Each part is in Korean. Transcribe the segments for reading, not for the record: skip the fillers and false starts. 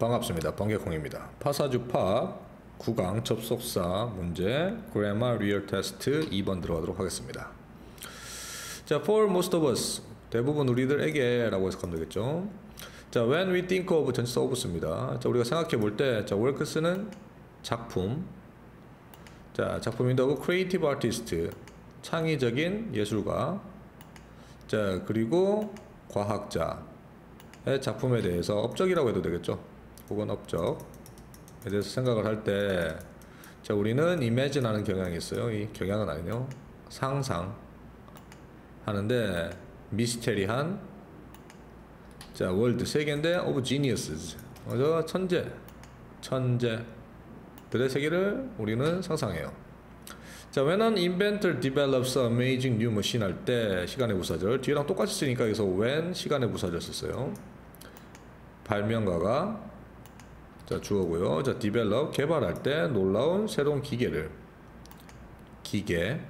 반갑습니다. 번개콩입니다. 파사쥬 팝 9강 접속사 문제 Grammar Real Test 2번 들어가도록 하겠습니다. 자, for most of us, 대부분 우리들에게 라고 해석하면 되겠죠. 자, when we think of 전치사 of입니다. 자, 우리가 생각해 볼 때, 자, works는 작품, 자, 작품인데 creative artist, 창의적인 예술가, 자, 그리고 과학자의 작품에 대해서 업적이라고 해도 되겠죠. 혹은 업적에 대해서 생각을 할 때, 자, 우리는 imagine 하는 경향이 있어요. 이 경향은 아니네요. 상상하는데 미스테리한, 자, 월드 세계인데 of geniuses, 맞아, 천재들의 세계를 우리는 상상해요. 자, when an inventor develops an amazing new machine 할 때 시간의 부사절 뒤에랑 똑같이 쓰니까 여기서 when 시간의 부사절 썼어요. 발명가가, 자, 주어고요. 자, develop 개발할 때 놀라운 새로운 기계를, 기계,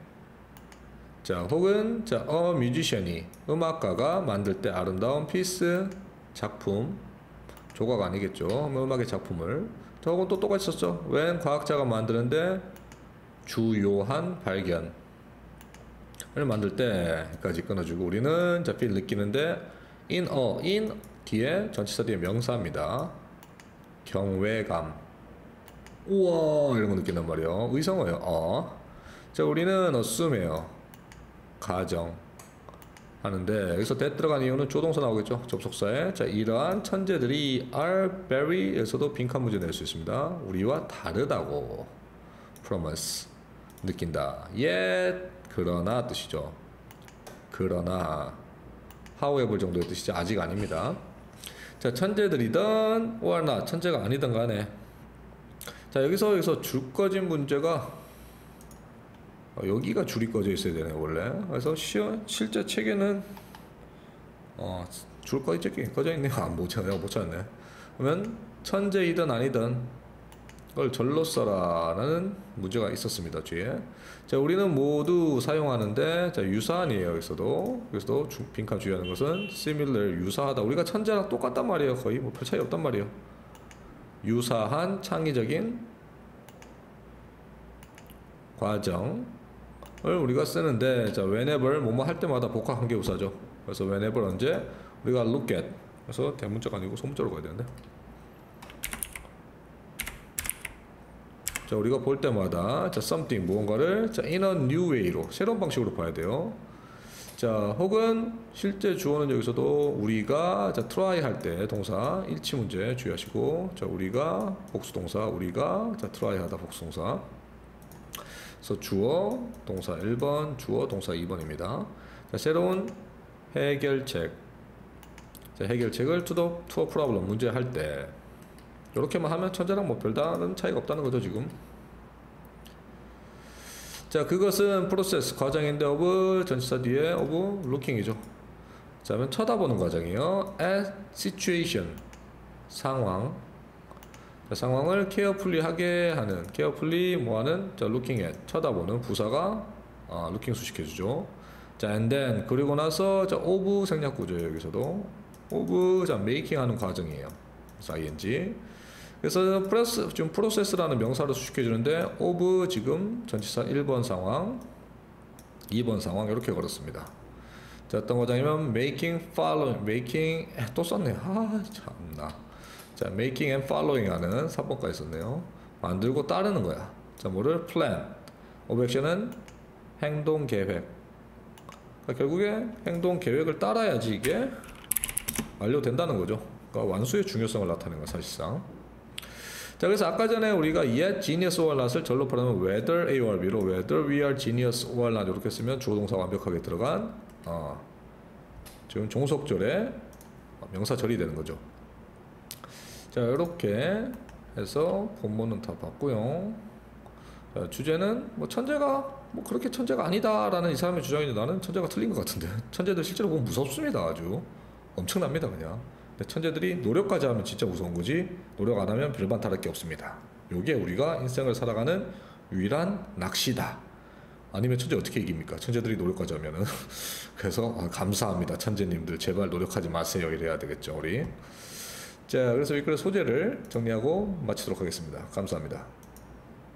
자, 혹은, 자, a musician이 음악가가 만들 때 아름다운 피스, 작품, 조각 아니겠죠. 음악의 작품을, 자, 혹은 또 똑같이 썼죠. when 과학자가 만드는데 주요한 발견을 만들 때까지 끊어주고, 우리는, 자, feel 느끼는데 in a, in 뒤에 전치사 뒤에 명사입니다. 경외감, 우와 이런거 느낀단 말이에요. 의성어예요. 자, 우리는 assume해요. 가정 하는데 여기서 that 들어간 이유는 조동사 나오겠죠. 접속사에, 자, 이러한 천재들이 are very 에서도 빈칸 문제 낼 수 있습니다. 우리와 다르다고, promise 느낀다, yet 그러나 뜻이죠. 그러나 however 정도의 뜻이지 아직 아닙니다. 자, 천재들이든 or not, 천재가 아니든 간에, 자, 여기서 줄 꺼진 문제가, 여기가 줄이 꺼져 있어야 되네 원래. 그래서 실제 책에는 줄 꺼져 있네요. 못 찾았네. 그러면 천재이든 아니든 그걸 절로 써라라는 문제가 있었습니다 뒤에. 자, 우리는 모두 사용하는데, 자, 유사한이에요. 여기서도 빈칸 주의하는 것은 similar, 유사하다. 우리가 천재랑 똑같단 말이에요. 거의 뭐 별 차이 없단 말이에요. 유사한 창의적인 과정을 우리가 쓰는데, 자, whenever 뭐뭐 할 때마다 복화 관계 부사죠. 그래서 whenever 언제, 우리가 look at, 그래서 대문자가 아니고 소문자로 가야 되는데, 자, 우리가 볼 때마다, 자, something 무언가를, 자, in a new way로 새로운 방식으로 봐야 돼요. 자, 혹은 실제 주어는 여기서도 우리가, 자, try 할 때 동사 일치 문제 주의하시고, 자, 우리가 복수동사, 우리가, 자, try 하다 복수동사. 그래서 주어 동사 1번, 주어 동사 2번입니다. 자, 새로운 해결책, 자, 해결책을 to a problem 문제 할 때 요렇게만 하면 천재랑 뭐 별다른 차이가 없다는 거죠 지금. 자, 그것은 프로세스 과정인데 of 전치사 뒤에 of looking이죠. 자, 그러면 쳐다보는 과정이에요. at situation 상황, 자, 상황을 carefully 하게 하는, carefully 뭐하는, 자, looking at 쳐다보는 부사가 looking 수식해주죠. 자, and then 그리고 나서, 자, of 생략구조예요. 여기서도 of, 자, making 하는 과정이에요. 그래서 ing, 그래서 지금 프로세스라는 명사로 수식해주는데 of 지금 전치사 1번 상황, 2번 상황 이렇게 걸었습니다. 자, 어떤 과정이면 making, following, making 또 썼네요. 아, 참나. 자, making and following 하는 3번까지 썼네요. 만들고 따르는 거야. 자, 뭐를 plan, of action은 행동 계획. 그러니까 결국에 행동 계획을 따라야지 이게 완료된다는 거죠. 그러니까 완수의 중요성을 나타내는 거 사실상. 자, 그래서 아까 전에 우리가 yet genius or not을 절로 풀어놓으면 whether A or B로, whether we are genius or not 이렇게 쓰면 주어동사 완벽하게 들어간 지금 종속절에 명사절이 되는 거죠. 자, 이렇게 해서 본문은 다 봤고요. 자, 주제는 뭐 천재가 뭐 그렇게 천재가 아니다 라는 이 사람의 주장인데, 나는 천재가 틀린 것 같은데. 천재들 실제로 보면 무섭습니다. 아주 엄청납니다 그냥. 천재들이 노력까지 하면 진짜 무서운 거지, 노력 안 하면 별반 다를 게 없습니다. 요게 우리가 인생을 살아가는 유일한 낚시다. 아니면 천재 어떻게 이깁니까? 천재들이 노력까지 하면은. 그래서 감사합니다 천재님들, 제발 노력하지 마세요 이래야 되겠죠 우리. 자, 그래서 윗글의 소재를 정리하고 마치도록 하겠습니다. 감사합니다.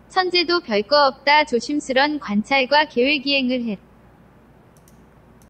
선제도 별거 없다. 조심스런 관찰과 계획 이행을 했다.